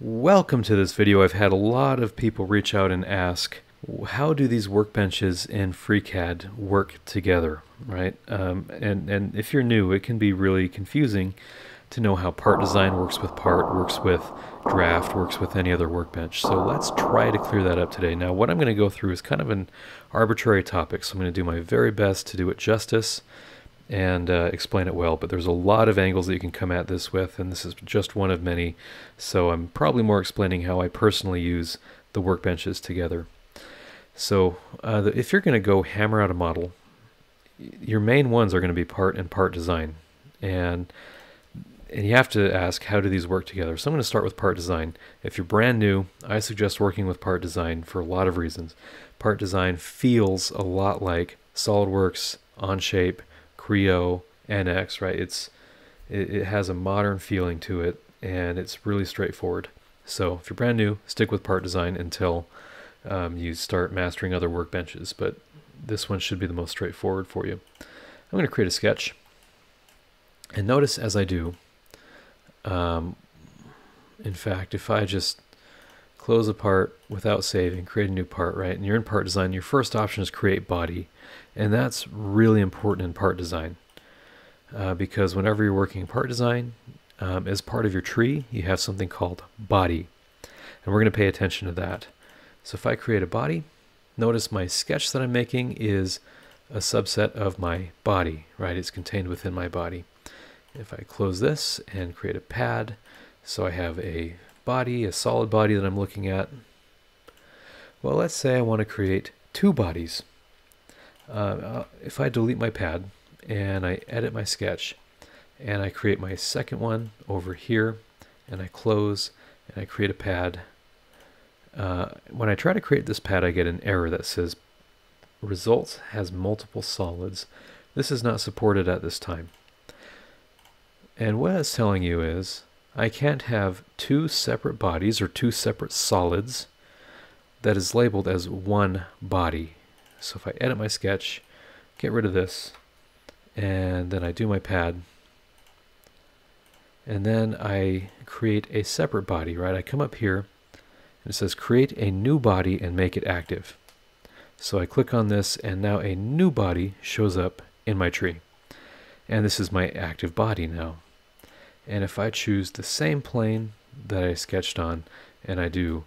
Welcome to this video. I've had a lot of people reach out and ask, how do these workbenches in FreeCAD work together, right? And if you're new, it can be really confusing to know how part design works with part, works with draft, works with any other workbench. So let's try to clear that up today. Now, what I'm going to go through is kind of an arbitrary topic, so I'm going to do my very best to do it justice and explain it well, but there's a lot of angles that you can come at this with, and this is just one of many, so I'm probably more explaining how I personally use the workbenches together. So if you're going to go hammer out a model, your main ones are going to be part and part design, and you have to ask, how do these work together? So I'm going to start with part design. If you're brand new, I suggest working with part design for a lot of reasons. Part design feels a lot like SolidWorks, Onshape, Creo, NX, right? It has a modern feeling to it, and it's really straightforward. So if you're brand new, stick with part design until you start mastering other workbenches, but this one should be the most straightforward for you. I'm going to create a sketch, and notice as I do, in fact, if I just close a part without saving, create a new part, right? And you're in part design, your first option is create body. And that's really important in part design because whenever you're working in part design, as part of your tree, you have something called body. And we're going to pay attention to that. So if I create a body, notice my sketch that I'm making is a subset of my body, right? It's contained within my body. If I close this and create a pad, so I have a body, a solid body that I'm looking at. Well, let's say I want to create two bodies. If I delete my pad and I edit my sketch and I create my second one over here and I close and I create a pad, when I try to create this pad I get an error that says results has multiple solids. This is not supported at this time. And what it's telling you is I can't have two separate bodies or two separate solids that is labeled as one body. So if I edit my sketch, get rid of this, and then I do my pad, and then I create a separate body, right? I come up here, and it says create a new body and make it active. So I click on this, and now a new body shows up in my tree. And this is my active body now. And if I choose the same plane that I sketched on, and I do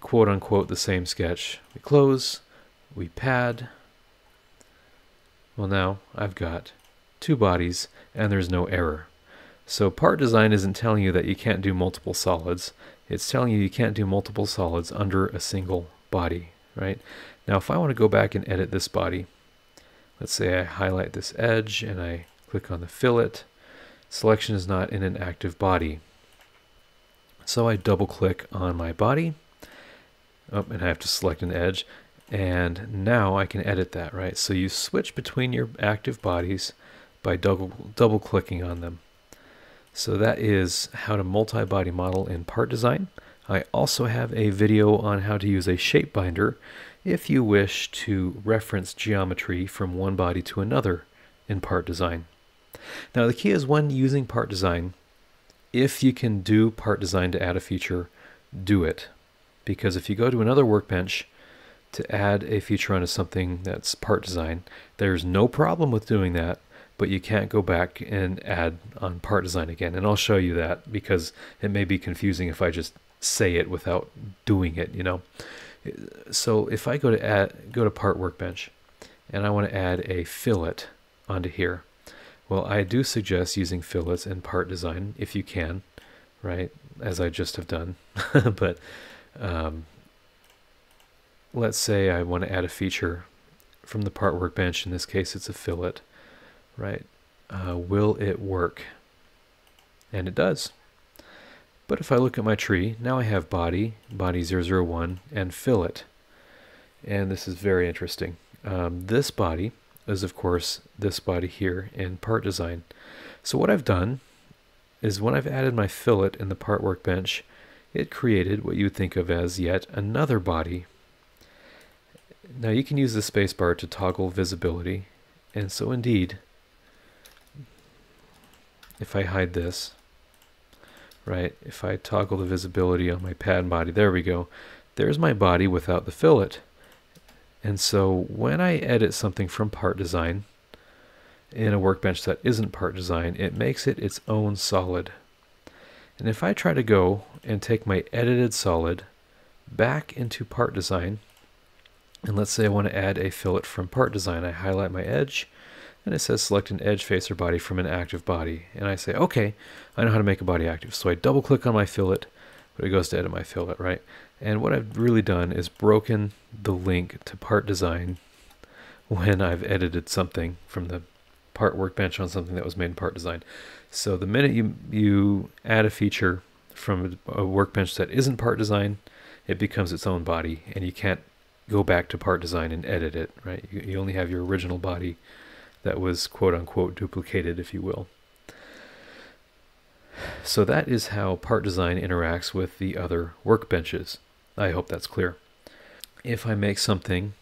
quote-unquote the same sketch, we close, we pad. Well, now I've got two bodies and there's no error. So part design isn't telling you that you can't do multiple solids. It's telling you you can't do multiple solids under a single body, right? Now, if I want to go back and edit this body, let's say I highlight this edge and I click on the fillet. Selection is not in an active body. So I double click on my body. Oh, and I have to select an edge. And now I can edit that, right? So you switch between your active bodies by double-clicking on them. So that is how to multi-body model in part design. I also have a video on how to use a shape binder if you wish to reference geometry from one body to another in part design. Now the key is when using part design, if you can do part design to add a feature, do it. Because if you go to another workbench to add a feature onto something that's part design, there's no problem with doing that, but you can't go back and add on part design again. And I'll show you that because it may be confusing if I just say it without doing it, you know. So if I go to part workbench and I want to add a fillet onto here, well, I do suggest using fillets in part design if you can, right? As I just have done, but let's say I want to add a feature from the part workbench. In this case, it's a fillet, right? Will it work? And it does. But if I look at my tree, now I have body 001, and fillet. And this is very interesting. This body is, of course, this body here in part design. So what I've done is when I've added my fillet in the part workbench, it created what you would think of as yet another body. Now you can use the spacebar to toggle visibility, and so indeed, if I hide this, right? If I toggle the visibility on my pad body, there we go. There's my body without the fillet. And so when I edit something from part design in a workbench that isn't part design, it makes it its own solid. And if I try to go and take my edited solid back into part design, and let's say I want to add a fillet from part design, I highlight my edge, and it says select an edge, face, or body from an active body. And I say, okay, I know how to make a body active. So I double click on my fillet, but it goes to edit my fillet, right? And what I've really done is broken the link to part design when I've edited something from the part workbench on something that was made in part design. So the minute you add a feature from a workbench that isn't part design, it becomes its own body, and you can't go back to part design and edit it, right? You only have your original body that was quote-unquote duplicated, if you will. So that is how part design interacts with the other workbenches. I hope that's clear. If I make something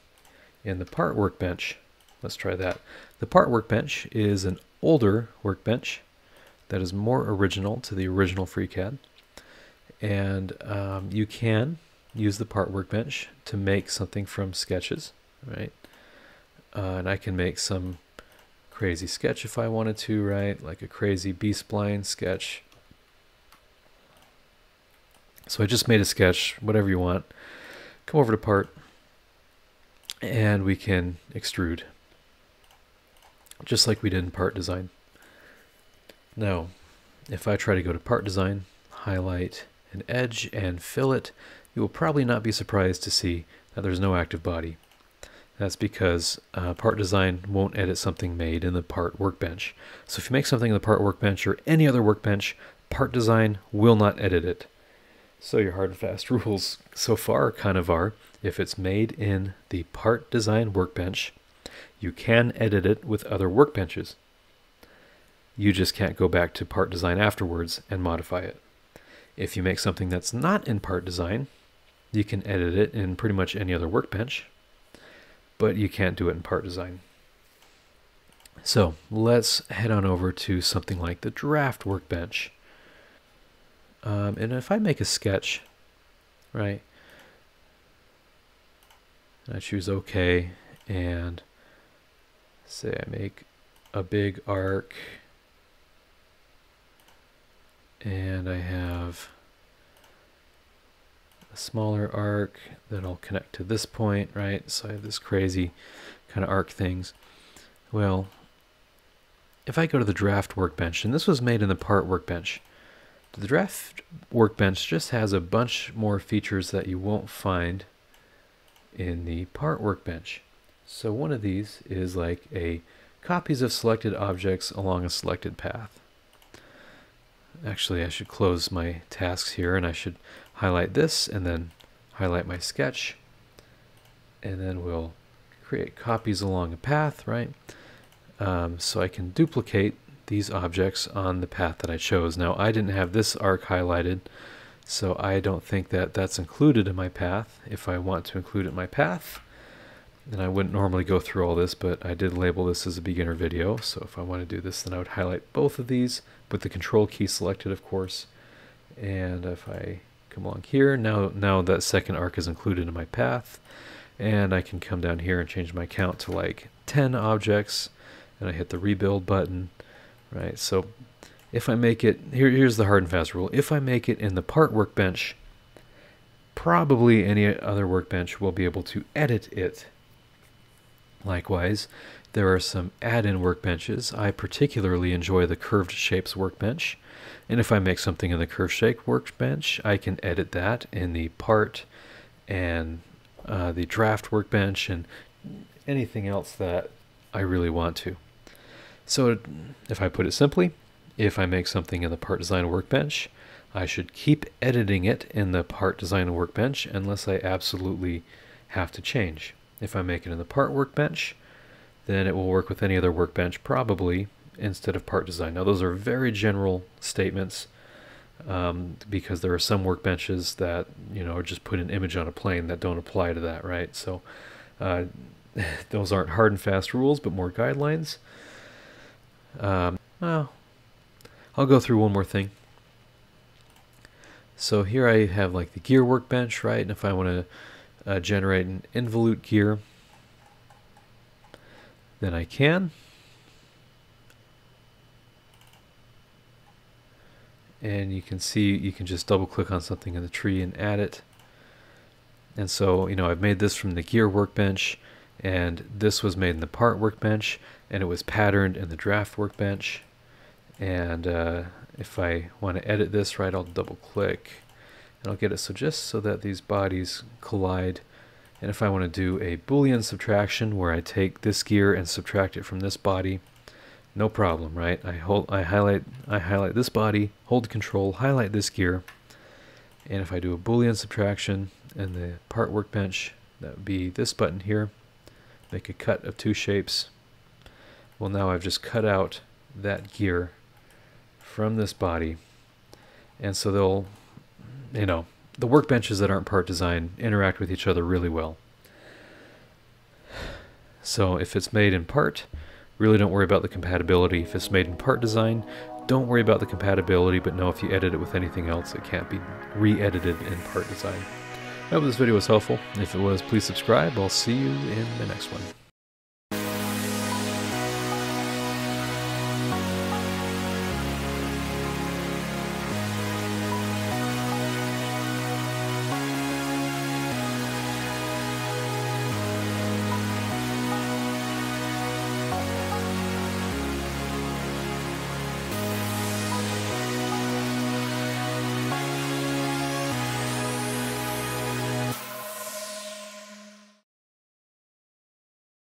in the part workbench, let's try that. The part workbench is an older workbench that is more original to the original FreeCAD, and you can use the part workbench to make something from sketches, right? And I can make some crazy sketch if I wanted to, right? Like a crazy B-spline sketch. So I just made a sketch, whatever you want. Come over to part, and we can extrude, just like we did in part design. Now, if I try to go to part design, highlight an edge and fillet, you will probably not be surprised to see that there's no active body. That's because part design won't edit something made in the part workbench. So if you make something in the part workbench or any other workbench, part design will not edit it. So your hard and fast rules so far kind of are, if it's made in the part design workbench, you can edit it with other workbenches. You just can't go back to part design afterwards and modify it. If you make something that's not in part design, you can edit it in pretty much any other workbench, but you can't do it in part design. So let's head on over to something like the draft workbench. And if I make a sketch, right, I choose OK, and say I make a big arc, and I have a smaller arc that I'll connect to this point, right? So I have this crazy kind of arc things. Well, if I go to the draft workbench, and this was made in the part workbench, the draft workbench just has a bunch more features that you won't find in the part workbench. So one of these is like a copies of selected objects along a selected path. Actually, I should close my tasks here, and I should highlight this and then highlight my sketch, and then we'll create copies along a path, right? So I can duplicate these objects on the path that I chose. Now, I didn't have this arc highlighted, so I don't think that that's included in my path. If I want to include it in my path, then I wouldn't normally go through all this, but I did label this as a beginner video, so if I want to do this, then I would highlight both of these with the control key selected, of course. And if I come along here, now that second arc is included in my path, and I can come down here and change my count to like 10 objects, and I hit the rebuild button, right? So if I make it, here's the hard and fast rule, if I make it in the part workbench, probably any other workbench will be able to edit it. Likewise, there are some add-in workbenches. I particularly enjoy the curved shapes workbench, and if I make something in the curved shape workbench, I can edit that in the part and the draft workbench and anything else that I really want to. So if I put it simply, if I make something in the part design workbench, I should keep editing it in the part design workbench unless I absolutely have to change. If I make it in the part workbench, then it will work with any other workbench probably instead of part design. Now, those are very general statements because there are some workbenches that, you know, just put an image on a plane that don't apply to that, right? So those aren't hard and fast rules, but more guidelines. I'll go through one more thing. So here I have like the gear workbench, right? And if I want to generate an involute gear, then I can. And you can see you can just double click on something in the tree and add it. And so, you know, I've made this from the gear workbench, and this was made in the part workbench, and it was patterned in the draft workbench. And if I want to edit this, right, I'll double click and I'll get it so just so that these bodies collide. And if I want to do a Boolean subtraction where I take this gear and subtract it from this body, no problem, right? I highlight this body, hold control, highlight this gear, and if I do a Boolean subtraction in the part workbench, that would be this button here, make a cut of two shapes. Well, now I've just cut out that gear from this body, and so they'll, you know, the workbenches that aren't part design interact with each other really well. So if it's made in part, really don't worry about the compatibility. If it's made in part design, don't worry about the compatibility, but know if you edit it with anything else, it can't be re-edited in part design. I hope this video was helpful. If it was, please subscribe. I'll see you in the next one.